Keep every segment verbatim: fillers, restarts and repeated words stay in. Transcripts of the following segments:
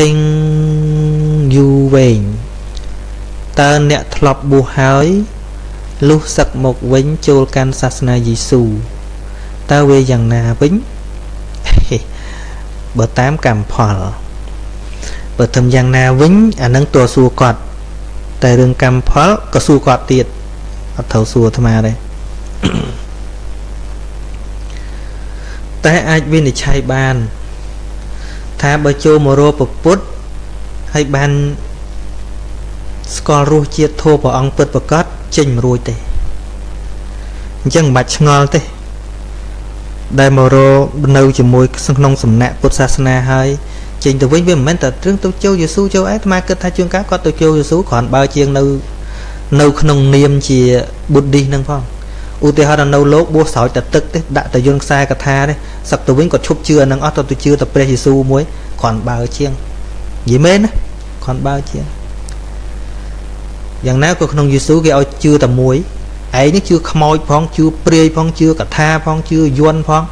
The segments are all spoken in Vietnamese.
thinh du vệnh ta nẹ thọc bù hói lúc sạc một vĩnh chô can sasna Giêsu ta về dàng nà vĩnh bờ tám cảm phỏ bờ thầm dàng nà vĩnh à nâng tùa xua cọt tại đường cảm phỏ có xua cọt tiệt ở thấu xua thầm à đây ta ai viên để chai bàn tha bờ chô mô rô bờ bút hay bàn có rùa chia thô vào ông bật vào cót chênh rùi tê dân bạch ngon tê đại mô rô nâu chỉ mùi sân nông sầm nạ bột xa xa hơi chênh từ vinh viên mến tật trương tố châu dù xu châu ác mà kết thai chương cá có tố châu dù xu khoảng bao chiên nâu nâu nông niêm chỉ bụt đi nâng phong ưu tế hóa là nâu lốt bố sỏi tật tức tê đại tờ dương xa cả tha đấy sập từ vinh có chúc chưa nâng ớt tố chưa tập bê dù xu muối khoảng bao chiên dĩ mến á khoảng bao chiên dàng nào có không Giêsu cái ao chưa tầm muối ấy nó chưa khmoi phong chưa prey phong chưa cả tha phong chưa yuan phong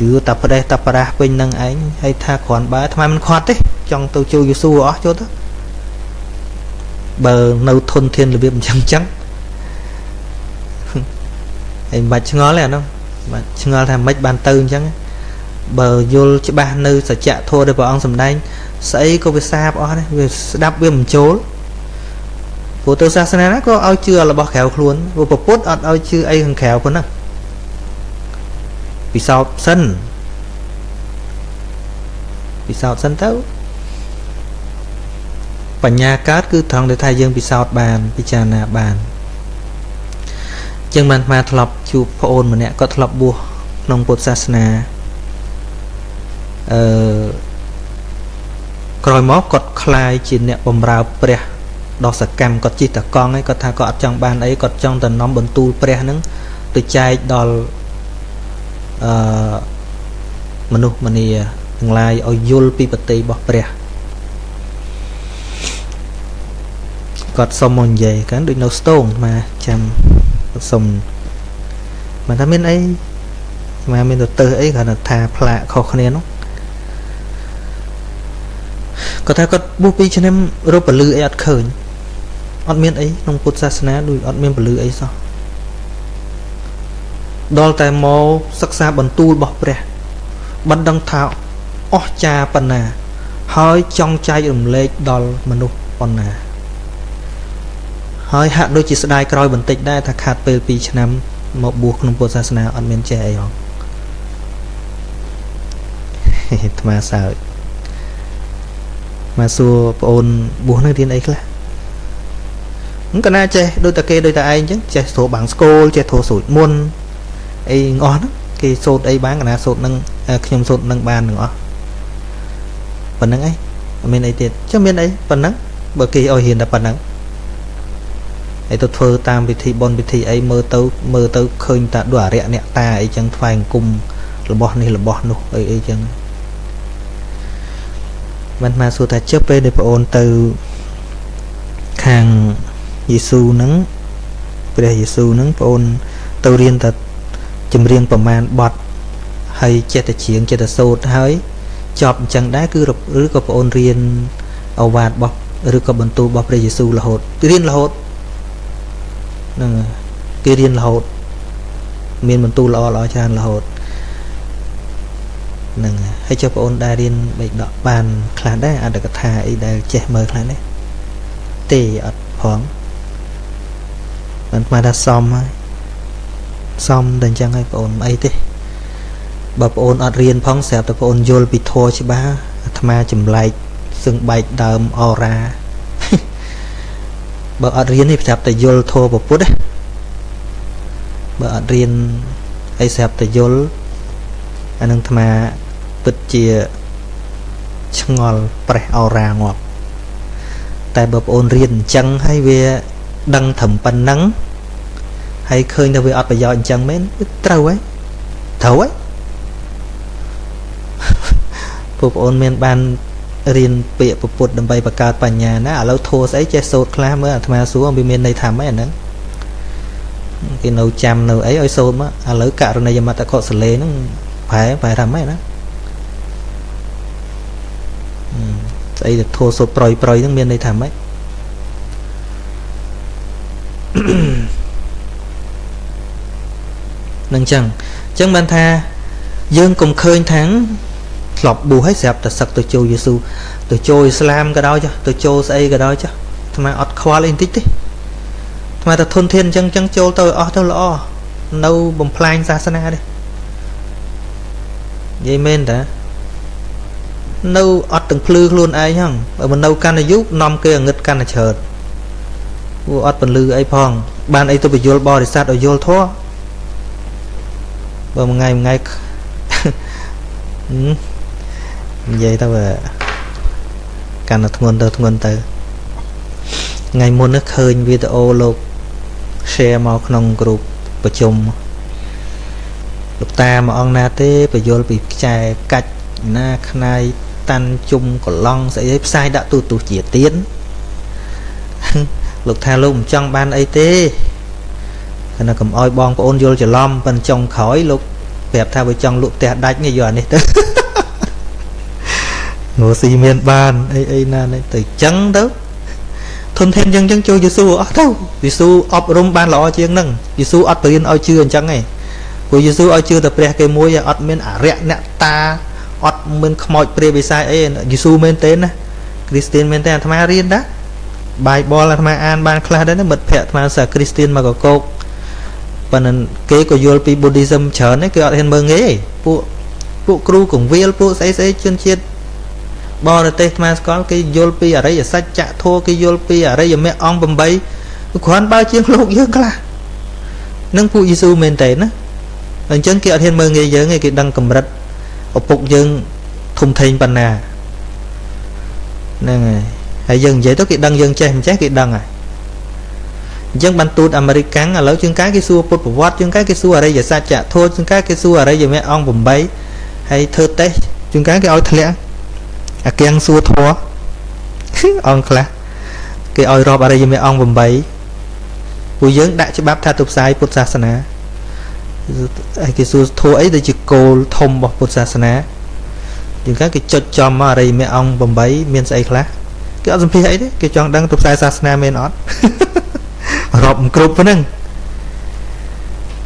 chưa tập đây tập ra bên năng ấy hay tha còn ba tham ăn khoát đấy trong tàu châu Giêsu ó chỗ đó bờ nâu thôn thiên là biết trắng trắng anh bạch ngó là đâu mà ngó là mấy bàn tư trắng bờ vô cho ba nơi sẽ chạ thôi để bảo ông sầm đánh sấy có về xa ó đấy về đắp về một chỗ bộ tư xa xa nát có ao chưa là bỏ khéo luôn bộ bộ bốt ọt ao chưa ai hằng khéo con năng vì sao sân vì sao sân tấu và nhà cát cứ thằng để thay dương vì sao bàn vì trà nà bàn chân bàn mà thọc chụp phôn mà nè có thọc bùa nông bột xa xa rồi móc cọt khai chỉ nè bầm rào bè đó sẽ cầm có chi ta con ấy có tha có trong ban ấy có trong tầng nóng bẩn tu pre nắng từ chai đò mình u mình thì lại ở yul pi bát tây bọc pre có xong mòn dày cái đôi nấu stone mà chăm xong mà tham bên ấy mà bên đầu tư ấy còn là tha plạ khó khăn lắm có tha có bu pi cho nên rồi bẩn lư ấy khởi ớt miên ấy nông Phật giáo ná đuôi ớt miên bờ lư ấy sao đo tại màu sắc xa bẩn tu bỏ bẹt bắn đăng thảo ớt cha bẩn nà hơi trong chai dùng lệ đo mà nụ bẩn nà hơi hạn đôi chỉ sợi còi bẩn tịnh đây thạc hạt pê pi cho nên một buộc nông Phật giáo ná ớt miên trẻ ấy không mà sao mà xua ôn buộc nó tiền ấy là cái này chơi đôi ta kê đôi ta ai chứ chơi số bảng school chơi thổ sủi muôn ấy ngon cái sốt ấy bán cái nào sốt nâng nhom sốt nâng bàn nữa phần nắng ấy bên ấy tiền cho bên ấy phần nắng bởi kỳ ở hiện là phần nắng ấy tôi thơ tam vị thị bon vị thị ấy mơ tấu mơ tấu khơi ta đọa rẹ nẹt ta ấy chẳng phanh cùng là bọn này là bọn luôn ấy ấy chẳng mình mà xua ta chớp về để ôn từ hàng Giêsu nắng về Giêsu nắng ôn tàu riêng ta chìm riêng bầm màn bọt hay che ta chiến che ta sâu hơi chọp chẳng đá cứ rụp rứa có ôn riêng ao vạt bọc rứa có bẩn tu bọc về Giêsu là hột riêng là hột kia riêng là hột miền bẩn tu lo lo chan là hột nâng hay cho ôn đa riêng bệnh đọt bàn khán đấy à được cả thai đây che mờ khán đấy tê ở phóng mà đã xong xong đành chẳng ai ổn ấy thế bà ổn ở riêng phóng xẹp tập ổn vô bị thua chứ bá thma chùm lại xương bạch đờm o ra bà ở riêng thì xẹp tập vô thua bà phút đấy bà ở riêng ấy xẹp tập vô anh nâng thma bật chìa chẳng ngon bạch o ra ngọt tại bậc ôn riêng chẳng hay về đăng thẩm pan nắng hay khơi nào về ọt bây giờ anh chẳng mến trâu ấy thấu ấy bậc ôn men ban riêng bịa bậc bột đầm bay bậc cao bàn nhà nó ở lâu thô ấy che sốt khá mới ở tham xuống ở bên này thảm ấy nữa cái nấu chăm nấu ấy ơi sốt mà à lỡ cả rồi này mà ta có xử lý nó phải phải thảm ấy đó. ấy thô số proi proi những miền đây thảm ấy nâng chẳng chẳng bàn tha dương cùng khơi tháng lọc bù hết sẹp là sặc từ châu Giêsu từ châu Islam cái đó cho từ châu Tây cái đó cho thằng mà ọt khoa lên tích đi thằng mà ta thôn thiên chẳng chẳng châu tôi ọt tôi lo nâu bầm plan ra sana đi vậy men đã nâu ọt từng plư luôn ai nhăng ở mình nâu can là giúp nom kia ngất can là chợt vua ọt bẩn lư ai phong ban ấy tôi bị vô bò để sát ở vô thua và một ngày một ngày vậy tao về càng là thuần từ thuần từ ngày muốn nó khơi video lục share màu nồng group và chung lục ta mà ông na thế và vô bị chai cạch na nay tan chung của long sẽ sai đã tu tu chỉ tiến lục tha lùng trong ban ấy thế là cầm oi bong của ôn vô chỉ lom bên trong khói lục đẹp tha với trong lục tẹt đánh như giờ này ngô xi miên ban ấy ấy na này từ trắng đó thôn thêm chân chân châu Giêsu ở đâu Giêsu ọp rôm ban lọ chiêng nâng Giêsu ọt bền oi chưa chẳng này của Giêsu oi chưa tập bè cây muối ọt miên ả rẹ nẹt ta ọt miên khmoi bè bì sai ấy Giêsu miên tên á Christian miên tên tham gia riêng đó bài ball là tham gia an ban kha đấy nó mật phẹt tham gia Christian mà có cô phần kế của Europe Buddhism chớn ấy kêu hiện mơ nghe phụ phụ cru cùng viên phụ say say chuyên chiết bò là tết mà có cái Europe ở đây ở sách chạ thua cái Europe ở đây giờ mẹ ông bầm bấy khoan bao chiếc lục dương là nâng phụ Giêsu mền tệ nữa lần chân kêu hiện mơ nghe giờ nghe cái đăng cầm rật ở phục dương thùng thình bàn nà này hãy dừng vậy tôi cái đăng dương che mình chết cái đăng à dân ban tụt American là lấy chương cái cái xua put vào chương cái cái xua ở đây giờ xa chạ thôi chương cái cái xua ở đây giờ mẹ ông bầm bấy hay thơ tết chương cái cái oi thẹn à kiêng xua thua ông khá cái oi rob ở đây giờ mẹ ông bầm bấy bùi dưỡng đại cho báp tha tục sai put sa sana cái xua thua ấy để chỉ cô thông bọc put sa sana chương cái cái chật chòm ở đây mẹ ông bầm bấy miền say khá cái ông phi ấy đấy cái chọn đang tục sai sa sana miền on rộp cục nâng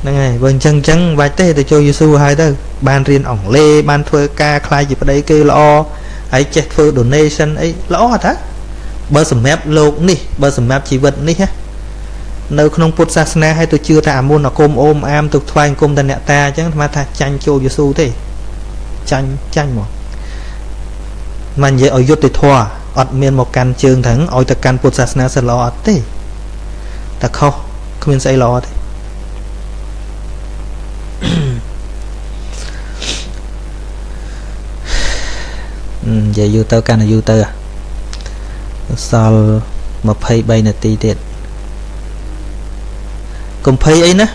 nâng này vâng chân chân vài tế để cho Giêsu hai tớ ban riêng ổng lê ban phơ ca khai dịp ở đây kêu lo ấy chết phơ donation ấy lo thật bơ sầm mép lộn đi bơ sầm mép chỉ vật đi ha nâu không put sasna hay tôi chưa thả môn là côm ôm am tục thoai côm ta nẹ ta chẳng mà thả chanh cho Giêsu thế chanh chanh mà mà vậy ở dốt thì thua ọt miên một căn chương thắng ôi ta căn put sasna sẽ lo thế ta không không nên say lo thế giờ vô tơ can là vô tơ à sao mà pay bay là tì tiệt còn pay ấy nữa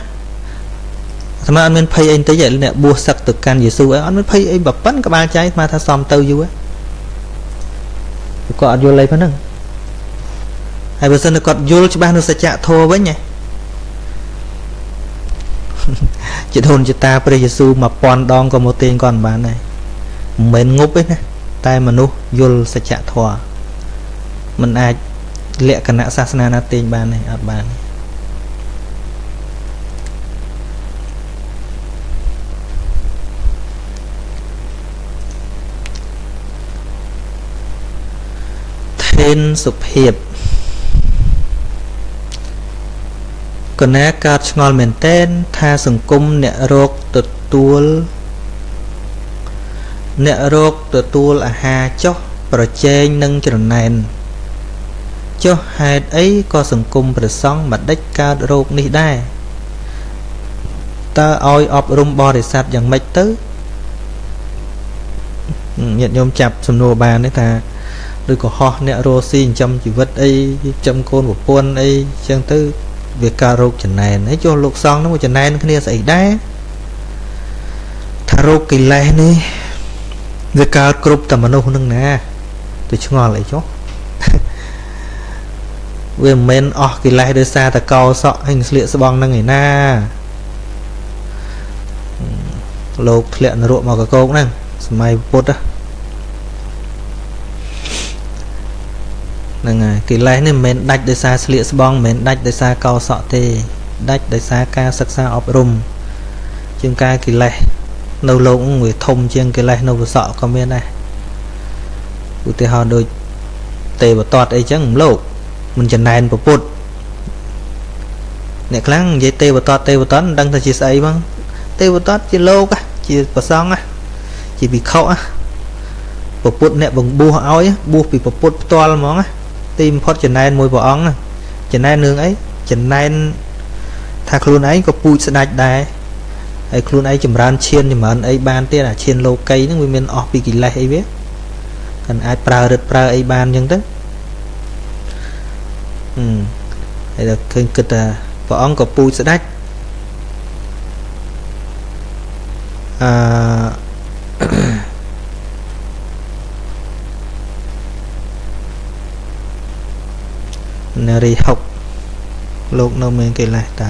thằng anh mình pay anh tới vậy nè bua sặc từ can Giêsu ấy anh mới pay anh bập bắn cả ba trái mà tha xòm tơ vô ấy còn vô lấy phải không hai bữa sân còn vô cho ba nó sẽ chạ thô với nhỉ chị thôn chị ta bây Giêsu mà còn đong có một tên còn bán này mến ngốc ấy nè tay mà nu vô sẽ chạ thô mình ai lẹ cả nạ sát na tên bán này ở bán thiên sụp hiệp còn nè các ngôn mệnh tên tha sừng cung nè rốt tụt tuol nè rốt tụt tuol à ha chóc bờ trên nâng trần nền cho hai ấy có sừng cung bờ sông mặt đất ca rốt nị đai ta oi ọp rum bò để sạt chẳng mạch tứ nhận nhôm chập sầm nô bàn đấy ta đôi có ho nè rô xin chăm chỉ vật ấy chăm côn của quân ấy chẳng tư việc cà rốt chân này ấy cho lục xong nó một chân này nó sẽ đá thà rốt kỳ lệ này việc cà rốt tầm nó nâng nè tôi chưa ngồi lại chó về men ở kỳ lệ đưa xa ta cao sọ hình lệ sọ bong năng này na lục lệ nó ruộng màu cả câu năng mày bột á nè cái lái này mình đạch để xa sliệt bong mình đạch để xa cao sọ tê đạch để xa ca sắc xa ọp rùm chương ca cái lái lâu lâu cũng người thông trên cái lái nâu sọ comment này ưu tế họ đôi tê và toát ấy chẳng lâu mình chẳng này một phút nè kháng dây tê và toát tê và toát đang thật chia sẻ băng tê và toát chia lâu cả chia vào xong á chỉ bị khâu á bộ phút nè bằng bùa ói bùa bị bộ phút to là món á tìm phốt chẳng này môi bỏ ống này chẳng này nương ấy chẳng này thạc luôn ấy có bụi sẽ đạch đài ấy luôn ấy chùm ran chiên thì mà anh ấy ban tê là chiên lâu cây nó nguyên miền ọp bị kỳ lệ ấy biết cần ai pra rực pra ấy ban nhưng tức ừ đây là kênh cực à võ ông có bụi sẽ đạch à nè đi học lúc nó mới kỳ lệ ta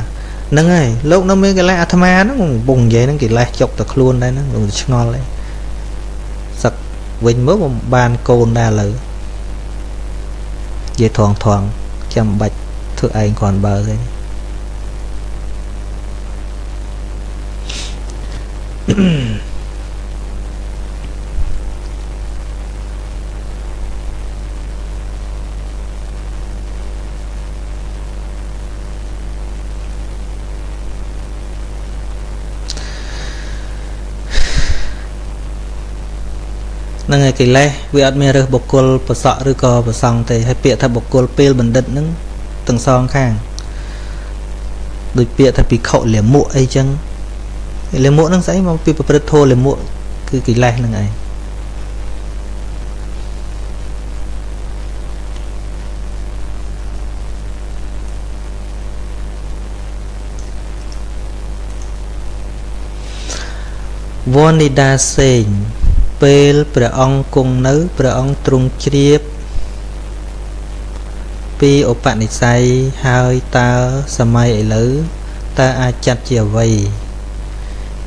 nâng này lúc nó mới cái lá thama nó cũng bùng vậy nó kỳ lá chọc thật luôn đây nó cũng ngon đấy sặc vinh mới một bàn cồn đa lử về thoảng thoảng chăm bạch thưa anh còn bờ đây năng ngày kỳ lệ vì ăn mì rửa bột cồn bột sọ rửa cò bột xong thì hay bịa thay bột cồn peel bình định nứng từng son khang đôi bịa thay bị khẩu liềm muộn ấy chăng liềm muộn năng dãy mà bị bột thô liềm muộn cứ kỳ lệ năng ngày Vonida Sen peel bờ ong cùng nứ bờ ong trung chiếp pi ở bạn đi say hai ta samay lử ta ai chặt chìa vầy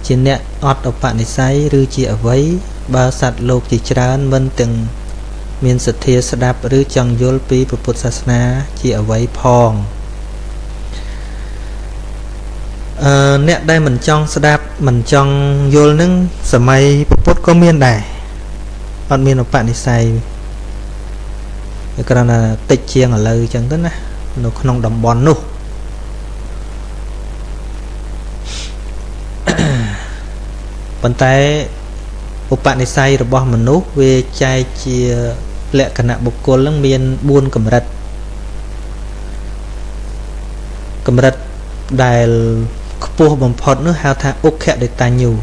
trên nẹt ọt ở bạn đi say rư chìa vấy ba sạt lục chỉ tràn bên từng miền sệt thiê sạt đạp rư chẳng yol pi bờ bột sạt na chìa vấy phong Uh, nè đây mình trong đáp mình trong vô nâng sở may bột có miên đài còn miên bạn đi xài cái là tích chiêng ở lời chẳng tính này nó không đồng bón nụ bàn tay một bạn đi xài rồi bỏ mình nốt về chai chia lẹ cả nạ bột cô lắng miên buôn cầm rật cầm rật đài bộ bằng phật nữa hào thang ốc khẽ để ta nhiều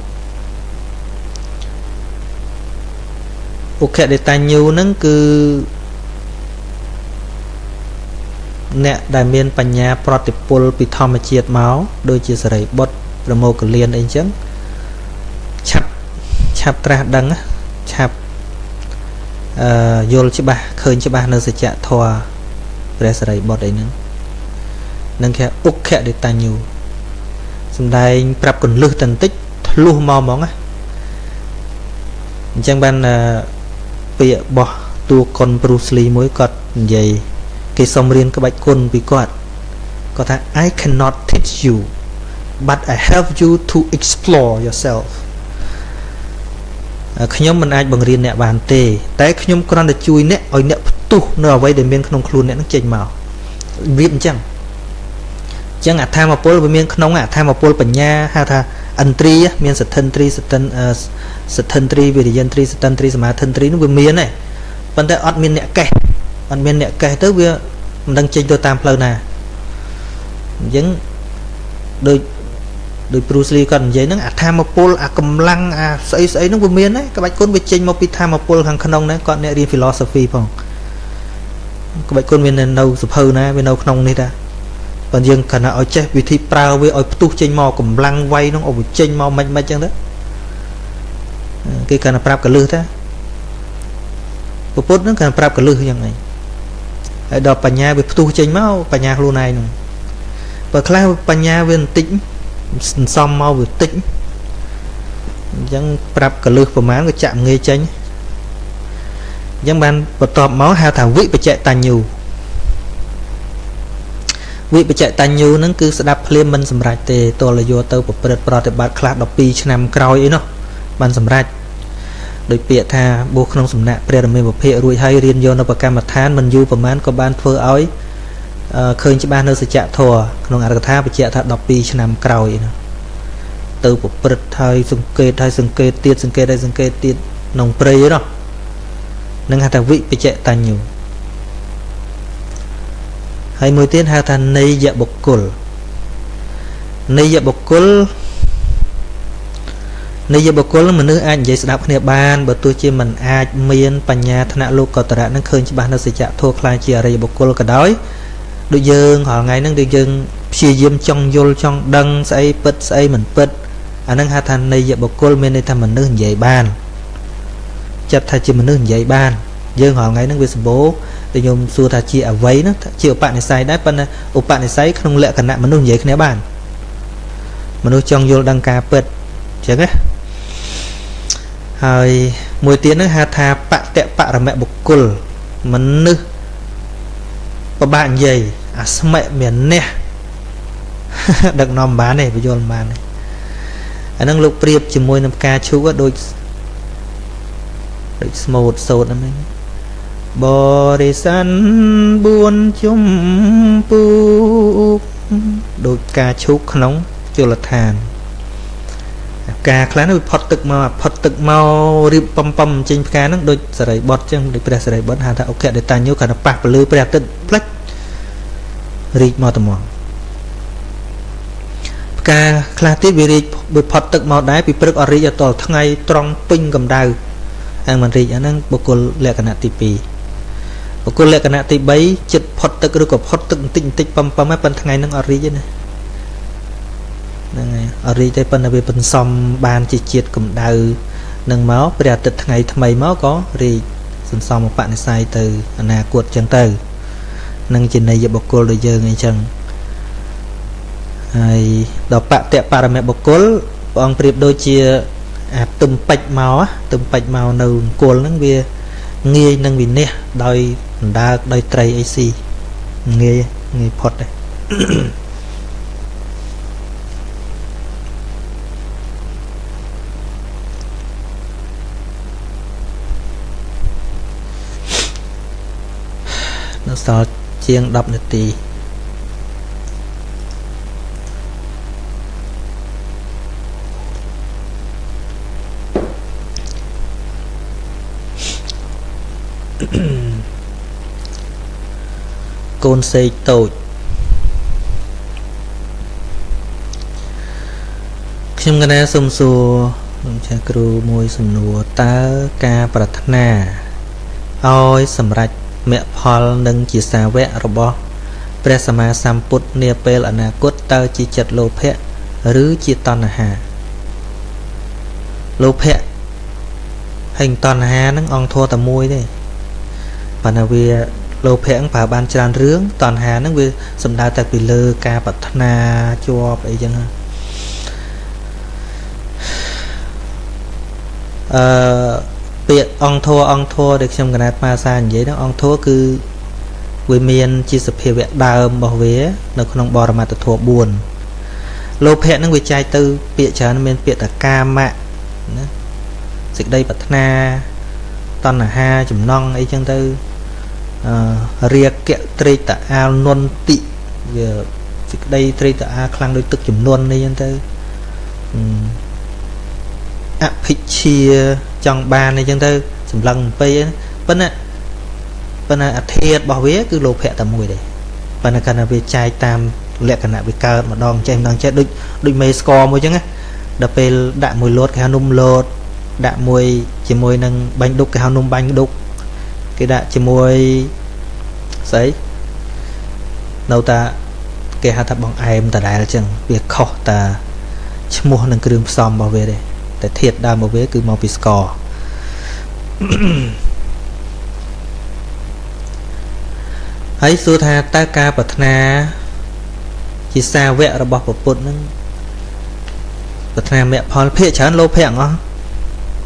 ốc khẽ để ta nhiều nâng cứ nẹ đại miên bà nhà protipol bị thò mà chiết máu đôi chia sẻ rầy bột rồi mô cửa liền anh chấm chạp chạp ra đắng chạp dồn chứ bà khơi chứ bà nó sẽ chạy thòa rồi sẻ rầy bột đấy nâng nâng khẽ ốc khẽ để ta nhiều xong đây prap còn lưu tần tích lưu màu móng á chẳng ban là bị bỏ tu con Bruce Lee mối cọt vậy cái xong riêng các bạch quân bị cọt có thể I cannot teach you but I help you to explore yourself khi nhóm mình ai bằng riêng nè bàn tê tại khi nhóm con được chui nè ở nè tu nó vậy để bên không luôn nè nó chênh màu viết chẳng chẳng à tham mà pol với miên không à tham mà pol bẩn nha ha tha an tri miên sật thân tri sật thân sật thân tri về dân tri sật thân tri mà thân tri nó với miên này vấn đề admin nhẹ kẹt admin nhẹ kẹt tới bây giờ mình đang chơi đôi tam pleu nè những đôi đôi Bruce Lee còn vậy nó à tham mà pol à cầm lăng à sấy sấy nó với miên đấy các bạn con về chơi một pi tham mà pol hàng không đấy còn nhẹ đi philosophy phòng các bạn con miên đâu sập hư nè miên đâu không đi ta còn riêng cả là ở trên vị trí prao với ở tu trên mò cùng lăng quay nó ở trên mò mạnh mạnh chẳng đó cái cả là prao cả lư thế bột nó cả prao cả lư như này ở đó bà nhà với tu trên máu bà nhà luôn này nè và class bà nhà viên tĩnh xong mau vừa tĩnh chẳng prao cả lư và má người chạm nghe tránh chẳng bàn bật tọp máu hao thảo vị và chạy tàn nhiều Vì bây chạy ta nhu nâng cứ sẽ đáp lên mình xâm rạch thì tôi là vô tư của bật bật bật bật khá đọc bì cho nằm cõi ấy nó bạn xâm rạch đối bịa thà bố không xâm nạ bật mình một hệ rùi hay riêng vô nó bật cam mặt than mình dù và mán có ban phơ ối khơi cho ban nơi sẽ chạy thùa nông ả thà bật chạy thật đọc bì cho nằm cõi từ bật bật thay xung kê thay xung kê tiết xung kê đây xung kê tiết nông bật ấy đó nâng hạt thà vị bây chạy ta nhu hay mười tiếng hai thành nay dạ bộc cột nay dạ bộc cột nay dạ bộc cột là mình nữ anh vậy sẽ đọc niệm ban bờ tôi chia mình ai miên bành nhà thà lô cờ tờ đã nâng khơi cho bạn nó sẽ chạm thua khai chia ra dạ bộc cột cả đói đối dương họ ngày nâng đối dương chia diêm trong vô trong đăng say pet say mình pet anh nâng hai thành nay dạ bộc cột miên đây thà mình nữ dạy ban chặt thà chia mình nữ dạy ban dương họ ngày nâng về bố thì nhôm xua thà chị ở váy nó chị bạn này sai đáp bạn bạn này sai không lệ cẩn nặng mà nông giấy cái bàn mà nông trong vô đăng cà pet chứ cái rồi mùi tiếng nó hà thà bạn tẹt bạn là mẹ bộc cột mà nữ có bạn giày à sao mẹ miền nè đặc nòm bán này bây giờ bàn này anh đang lục priệp chỉ môi nằm cà chú đôi đôi một sột anh bò để săn buôn chung pu đôi ca chúc nóng chưa là thàn cà khá nó bị phật tực mà phật tực mau rip pom pom trên cá nó đôi sợi bọt chân để bẹt sợi bọt hà ta ok để ta nhớ cả nó bạc lưới bẹt tận black rip màu tầm mỏng cà khá tiếp bị rip bị phật tực màu đá bị bực ở rip giờ tỏ thằng ngày trong pin cầm đào anh mình rip anh đang bộc cồn lẹ cả nát tivi bộ cô lệ cả nạ thì bấy chật phật tự rồi có phật tự tinh tinh pam pam mấy phần thằng ngày nâng ở rì này này ở rì đây phần là về phần xòm bàn chỉ chiết cùng đào nâng máu bây giờ tự thằng ngày thằng mày máu có rì xòm xòm một bạn sai từ nà cuột chân từ nâng trên này giờ bộ cô rồi giờ ngày chừng ai đọc bạn tẹo bà mẹ bộ cô ông priệp đôi chia à, tùm bạch máu á tùm bạch máu nâu cuốn nâng bia nghe nâng bình nè đôi đa đôi tray ac nghe nghe phật này nó sao chiên đập nè tì con xây tội nhưng cái này xung xua cha cừu môi xung nùa ta ca bật na ôi sầm rạch mẹ phol nâng chỉ xa vẽ robot presama samput nepel anakut ta chỉ chật lô phẹ rứ chỉ toàn hà lô phẹ hình toàn hà nâng on thua tầm môi đây và là vì lô phẹng và ban tràn rướng toàn hà nó về xâm đa tại vì lơ ca bật na cho vậy chẳng hạn tiện ông thua ông thua được trong cái ma sa vậy đó ông thua cứ với miền chia sập hệ vẹn đào bảo vệ nó không bỏ mà tự thua buồn lô phẹng nó về trai tư tiện tràn miền tiện là ca mạ dịch đây bật na toàn là ha chùm non ấy chân tư ria kẹt tây tạ a non tị giờ đây tây tạ a khang đối tượng chùm non đây chân tư áp chia trong ba này chân tư chùm lăng pây bên á bên á thiệt bảo vệ cứ lột hẹ tầm mùi đấy bên là cần là về trai tam lẹ cần là về cờ mà đòn cho em đang chết đứt đứt mấy score mới chứ nghe đập về đại mùi lột cái nôm lột đã môi chỉ môi nâng bánh đúc cái hào nôm bánh đúc cái đã chỉ môi giấy đâu ta cái hạt thập bằng em ta đại là chẳng việc khó ta chỉ mua nâng cơm xòm bảo vệ đây để thiệt đa bảo vệ cứ mau bị score ấy xưa tha ta ca bật na chỉ xa vẽ là bọc bột nâng bật na mẹ phòn phê chán lô phèn không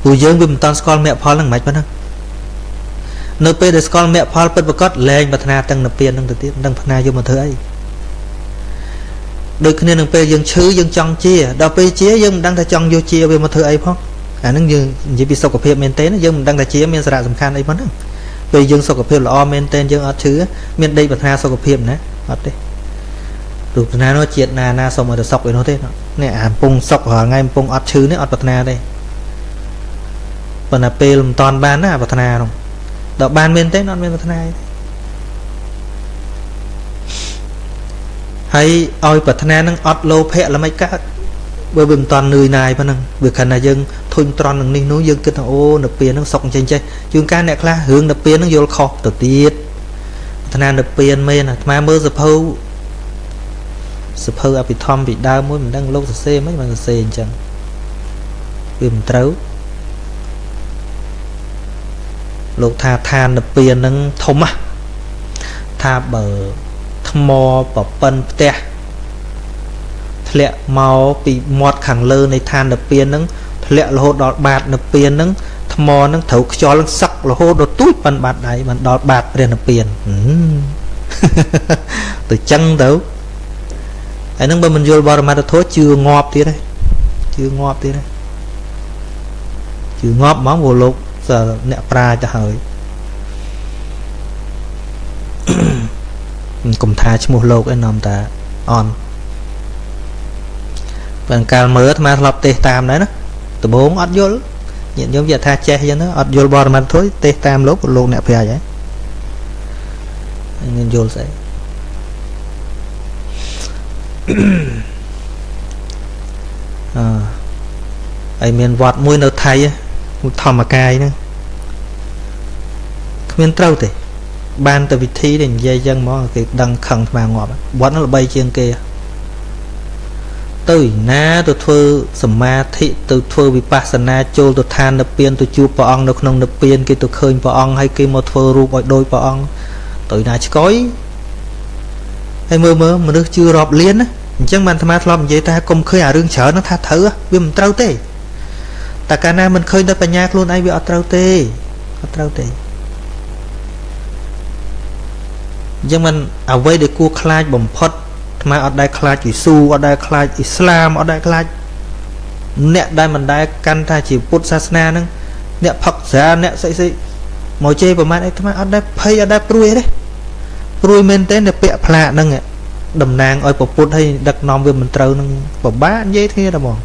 bùi dương bìm toàn scol mẹ phò lăng mạch bắn không nơi pe để scol mẹ phò bật bật cốt lên bật na tăng nạp tiền tăng tự tiếp tăng phật na vô một thứ ấy đôi khi nên pe dân chữ dân chọn chia đào pe chia dân đang ta chọn vô chia về một thứ ấy phong à nó như như bị sọc phê miền tế nó dân đang ta chia miền sạ sầm khan ấy phong về dân sọc phê là miền tên dân ở chữ miền đây bật ra sọc phê nữa ở đây được na nó chuyện na na xong rồi được sọc để nó thế nè à pung sọc hở ngay pung ở chữ nữa ở bật na đây bật là pe làm toàn ban á bật na không đào ban miền tế nó miền bật na hay oi bật na nâng ọt lô phẹ là mấy cát bởi vì toàn người này mà nâng việc hành là dân thôi toàn nâng ninh núi dân kinh ô nập pia nâng sọc trên chơi chúng cá nẹt la hướng nập pia nâng vô khó tự tiết thằng nào nập pia mê là mai mơ sập hâu sập hâu à bị thom bị đau mũi mình đang lâu sập xe mấy mà sập xe chẳng vì mình trấu lột thà thà nập pia nâng thom à thà bờ mò bập bần tè lẹ màu bị mọt khẳng lơ này than đập pin nắng lẹ lô đọt bạt đập pin nắng mò nắng thấu cho lưng sắc là hô đọt túi bần bạt đấy bần đọt bạt liền đập pin từ chân đấu ấy nắng bên mình vô bờ mà thối chưa ngọp tí đây chưa ngọp tí đây chưa ngọp máu vô lục giờ nẹ pra cho hời cùng tha cho một lô cái nằm ta on bằng cao mới mà lọc tê tam đấy nó từ bốn ót vô nhận giống giờ tha che cho nó ót vô bò mà thôi tê tam lốp một lô nẹp về vậy nên vô sẽ à ai miền vọt mũi nó thay một thò mà cay nữa miền trâu thì ban từ vị trí đến dây dân món thì đăng khẩn mà ngọt bọn nó là bay trên kia tôi na tôi thưa sầm ma thị tôi thưa bị pasana chôn tôi than nấp biên tôi chua bỏ ong nọc nồng nấp biên kia tôi khơi bỏ ong hay kia một thưa ru gọi đôi bỏ ong tôi na chỉ cối hay mơ mơ mà nước chưa rọp liên á chẳng bàn tham ăn lòm vậy ta cùng khơi à rương chở nó tha thử á vì mình trâu tê ta cả na mình khơi tới bà nhạc luôn ai bị ở trâu tê ở trâu tê nhưng mình ở với để cua khai bồng phật mà ở đây khai chỉ su ở đây khai Islam ở đây khai nẹt đây mình đây căn ta chỉ Phật Sasana nưng nẹt Phật giả nẹt xây xây màu chê và mai đấy thằng ở đây phay ở đây pruy đấy pruy men tên là bẹ phạ nưng ạ đầm nàng ơi Phật hay đặc nom về mình trâu nưng Phật bá dễ thế là mòn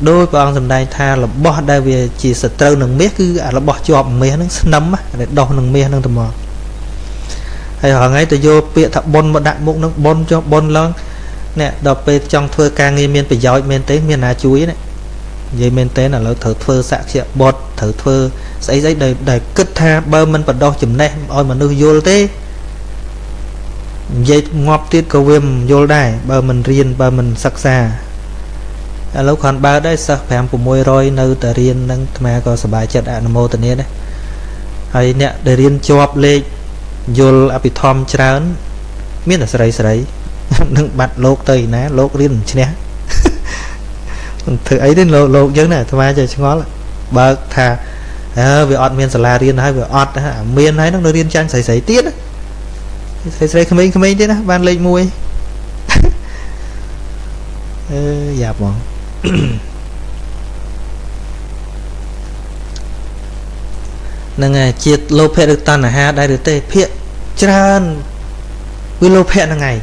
đôi con dầm đây tha là bỏ đây về chỉ sờ trâu nưng mía cứ à là bỏ cho mía nưng nấm á để đo nưng mía nưng thằng mòn hay hỏi ngay từ vô bịa thập bôn một đại mục nó bôn cho bôn lớn nè đọc về trong thưa ca nghi miên phải giỏi miên tế miên là chú ý đấy vậy miên tế là nó thử thưa sạc chịa bột thử thưa giấy giấy đầy đầy cất tha bơ mình vật đo chùm này ôi mà nư vô thế vậy ngọp tiết cầu viêm vô đài bơ mình riêng bơ mình sắc xa lâu còn ba đấy sắc phèm của môi rồi nư tờ riêng nâng mà có sở bài chất ạ nằm mô tờ nế đấy hay nè để riêng chọp lê vô apitom trán miết là sấy sấy nâng bạt lột tây ná lột riêng chứ nhé thử ấy đến lột lột giống này thoải mái chơi ngó lại bật thà về ọt miên sả riêng hay về ọt miên hay nó riêng trang sấy sấy tiết sấy sấy không mấy không mấy thế đó ban lên mui dạp bọn nâng chiết lô phê được tan là ha đại được tê phê tràn với lô phê là ngày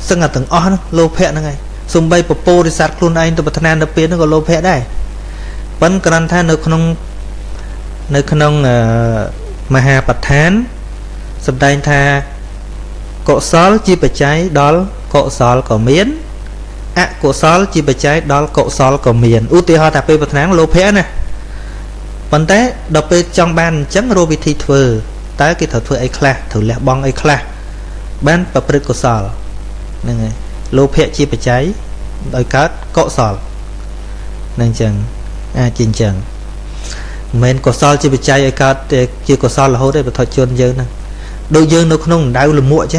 sưng ở tầng on lô phê là ngày sum bay popo đi sát luôn anh từ bờ thanh đập biến nó còn lô phê đây vẫn còn than được không nơi không mà hà bạch thán sầm đai tha cọ sál chi bạch cháy đó cọ sál cọ miến ạ cọ sál chi bạch cháy đó cọ sál cọ miền ưu tiên họ tập về bờ thanh lô phê này vấn tế đọc về trong ban chấm rô vị thị thừa tới cái thợ thừa ấy kla thử lẹ bong ấy kla ban và bật cổ sòl này lô phệ chi phải cháy đôi cát cọ sòl nên chừng à chừng chừng men cổ sòl chi phải cháy ấy cát chi cổ sòl là hốt đấy và thợ chôn dơ nè đôi dơ nó không đau là muội chứ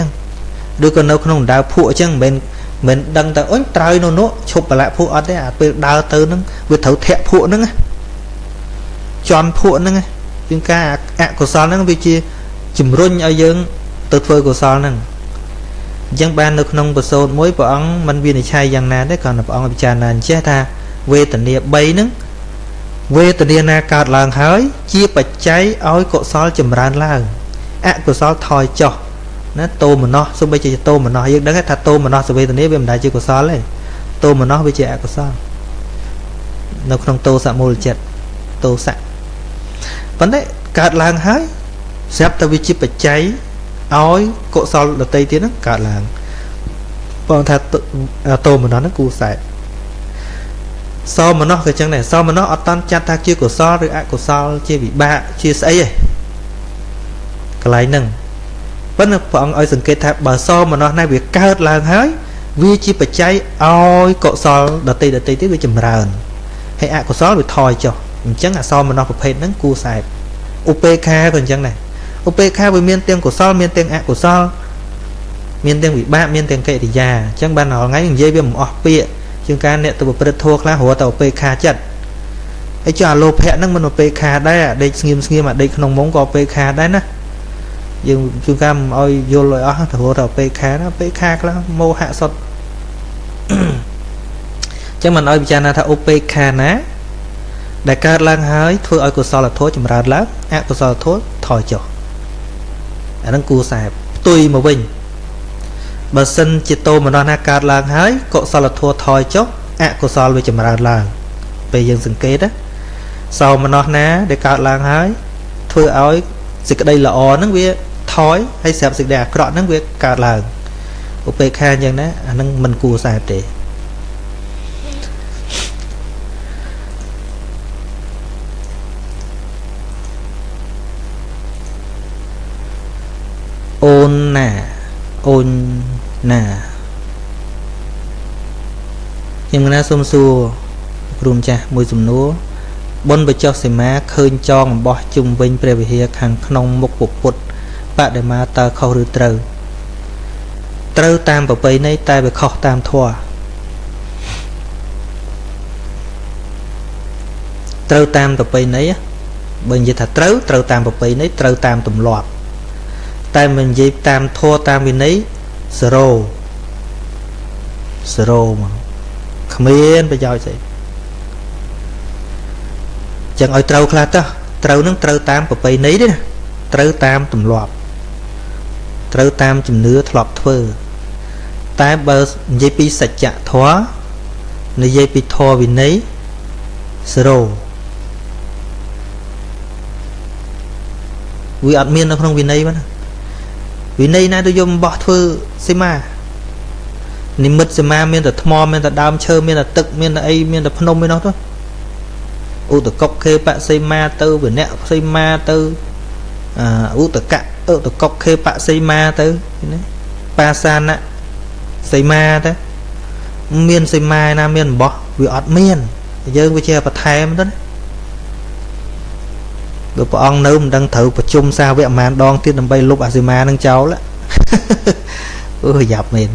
đôi con nó không đau phụ chứ men men đăng ta ốm trai nó nó chụp lại phụ ở đấy à bị đau tới nó bị thấu thẹ phụ nó chọn phụ nâng chúng ta ạ của sao nâng vì chi chìm run ở dưỡng tự phơi của sao nâng Giang ban được nông bờ sâu mỗi vợ ông mình viên trai giang na đấy còn là ông bị trà nàn chết ta về tận địa bay nứng về tận địa na cào làng hới chia bạch cháy ói cọ sói chìm ran làng ạ cọ sói thòi chọ nó tô mà nó số bây giờ tô mà nó nhưng đáng hết thật tô mà nó số về tận địa bên đại chưa cọ sói này tô mà nó bây giờ ạ cọ sói nó không tô sạ mồ chết tô sạ vấn đấy cào làng hới xếp ta vi chia bạch cháy ói cọ sói là tây tiến nó cào làng còn thật tô mà nó nó cù sạ so mà nó cái chân này so mà nó ở tan chặt ta chia của so rồi ạ của so chia bị ba chia sấy ấy cái này nè vẫn là bọn ơi dừng cây tháp bờ so mà nó nay việc cao hơn là hái vi chia bạch cháy oi cọ so đợt tì đợt tì tiếp với chùm rờn hay ạ của so rồi thòi cho chẳng là so mà nó phải hết nắng cu sài upk còn chân này upk với miên tiếng của so miên tiếng ạ của so miên tiếng bị ba miên tiếng kệ thì già chẳng ban nó ngay mình dây viêm off pịa chúng ta nè tụi bật thua khá hổ tàu pk chặt ấy cho lô phe nâng mình một pk đấy à đây nghiêm nghiêm mà đây không muốn có pk đấy nè nhưng chúng ta ôi vô loại ó hổ tàu pk nó pk là mô hạ sọt chắc mình ơi cha na thao pk ná đại ca lang hái thôi ơi của sao là thối chùm ra lắm á của sao thối thòi chở anh đang cua sạp tùy mà bình bà sinh chị tô mà nó nạc cạt làng hái cậu sao là thua thòi chốc ạ cậu sao với chùm ra làng về dân dừng kết đó sau mà nó ná để cạt làng hái thưa áo dịch ở đây là ó nâng với thói hay xẹp dịch đẹp rõ nâng với cạt làng ổ bê kha nhân đó nâng mình cù sạp để ôn nà ôn nà nhưng mà xôm xua rùm cha mùi dùm núa bốn bởi cho xe má khơi cho bỏ chung vinh bởi vì hiếc hàng nông một cuộc bụt bạn để mà ta khâu rưu trâu trâu tam bởi bây nay ta bởi khóc tam thua trâu tam bởi bây nay bởi vì thật trâu trâu tam bởi bây nay trâu tam tùm loạt ta mình dịp tam thua tam vì nấy zero zero mà không yên bây giờ vậy chẳng ơi trâu khá ta trâu nâng trâu tam của bây nấy đấy trâu tam tùm lọp trâu tam chùm nứa lọp thơ ta bờ dịp sạch chạ thóa nơi dịp thua vì nấy zero vì ạt miên nó không vì nấy mà vì này này tôi dùng bỏ thưa xem mà niệm mật xem mà miền là thom miền là đam chơi miền là tực miền là ai miền là phnom miền đó thôi u từ cọc khê bạn xem ma tư vừa nẹo xem ma tư u từ cạn u từ cọc khê bạn xem ma tư pa san á xem ma thế miền xem ma nam miền bỏ vì ọt miền giờ với chơi và thay em đó rồi bọn ông nếu đang thử và chung sao vậy mà đoan tiết nằm bay lúc Azima đang cháu lắm ôi dạp mình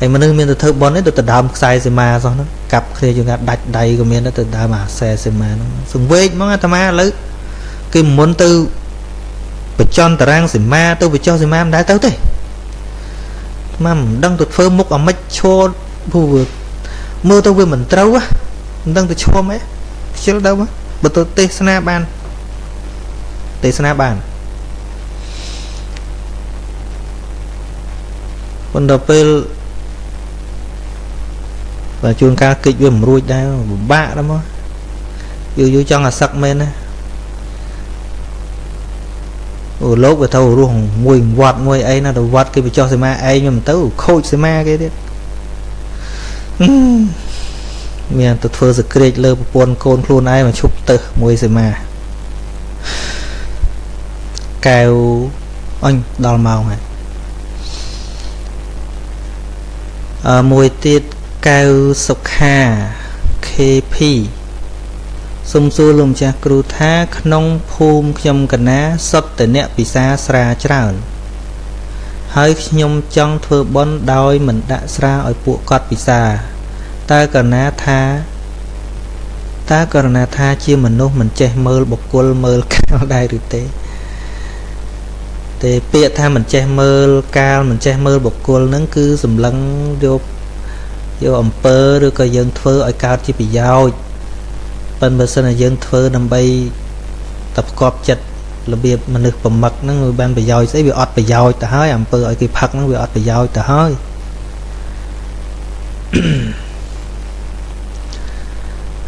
em mà nương mình thử bọn ấy tôi tự đàm sai Azima xong nó cặp khi chúng ta đặt đầy của mình nó tự đàm mà xe Azima nó xung quê mong Azima lấy cái muốn tư phải chọn tờ răng Azima tôi phải cho Azima đã tới thế mà đang tụt phơ múc ở mách cho vừa mưa tôi vừa mình trâu á đang tụt cho mấy chứ đâu á bởi tôi tê sna ban tê sna bàn con đập và chuông ca kịch với một ruột đây bạ lắm á yêu yêu cho là sắc men này ở lốp về thầu ruộng mùi vọt mùi ấy là đầu vọt cái bị cho xe ma ấy nhưng mà tớ khôi xe ma cái đấy miền tụt phơi giật kịch lơ buồn côn luôn ai mà chụp tớ mùi xe ma cao anh đo màu này à, mùi tiết cao sọc hà kp xung xua lùm cha cừu tha nông phùm nhom cẩn ná sắp tới nẹt bị xa xa tràn hơi nhom trong thưa bon đôi mình đã xa ở bộ cọt bị xa ta cẩn ná tha ta cẩn ná tha chia mình nô mình che mơ bọc quân mơ cao đai được tế Thế biệt tha mình che mơ cao mình che mơ bột cồn nó cứ sầm lăng vô vô ẩm pơ rồi coi dân thơ ở cao chỉ bị dao bên bờ sân là dân thơ nằm bay tập cọp chật là biệt mình được phẩm mật nó người ban bị dao sẽ bị ọt bị dao ta hơi ẩm pơ ở cái phật nó bị ọt bị dao ta hơi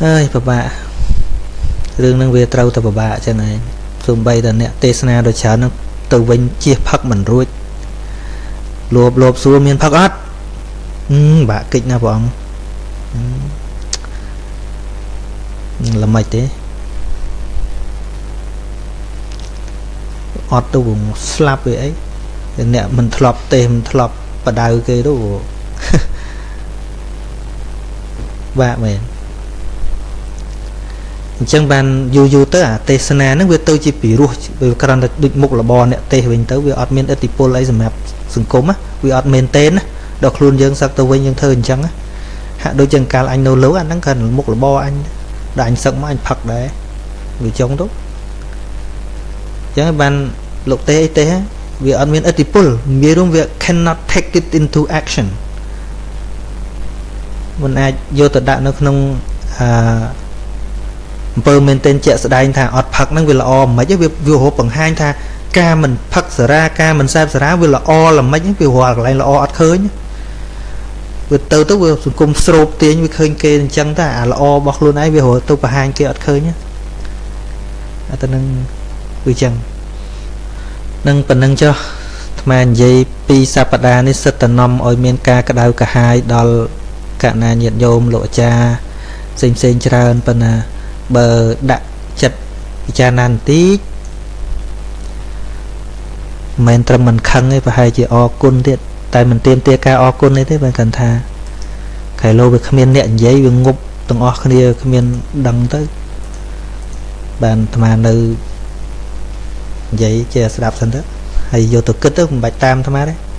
ơi bà bà lương năng về trâu tập bà bà trên này dùng bay là nè tê sna rồi chán nó từ bên chia phật mình ruột lộp lộp xuống miền phật át ừ, bà kịch na vọng ừ. Là mày thế ọt đâu vùng slap vậy ấy nè mình thọp tê mình thọp và đào cái đó bà mày chẳng bàn dù dù tới à tê sana nó về tôi chỉ bị ruột về cần đặt định mục là bò nè tê mình tới về admin etipol lấy map sừng cốm á về admin tên á đọc luôn dân sắc tôi với những thơ chẳng á hạ đôi chân cá anh nấu lấu anh đang cần mục là bò anh đại anh sẵn mà anh phật đấy người chống tốt chẳng bàn lục tê tê về admin etipol về đúng việc cannot take it into action mình ai vô tận đại nó không à, bờ mình tên chợ đại thà ọt phật năng về là o mấy cái việc view hộp bằng hai thà ca mình phật ra ca mình xem ra về là o là mấy những view hoặc lại là o ọt khơi nhé vừa từ tới vừa cùng sụp tiếng với khơi kê chân ta là o bọc luôn ấy về hồi tôi và hai kia ọt khơi nhé à, ta nâng vừa chân nâng phần nâng cho mà gì pizza pada ni sơ tần nằm ở miền ca cả đau cả hai đó cả nà nhiệt nhôm lộ cha xinh xinh tràn phần à bờ đặt chật cha nan tí mình trầm mình khăn ấy và hai chị o côn tiệt tại mình tiêm tia ca o côn ấy thế mình cần thà khải lâu về khamiên nẹn giấy về ngục từng o kia khamiên đằng tới bàn mà nữ giấy che đạp thân đó hay vô tổ kích đó bạch tam tham á đấy.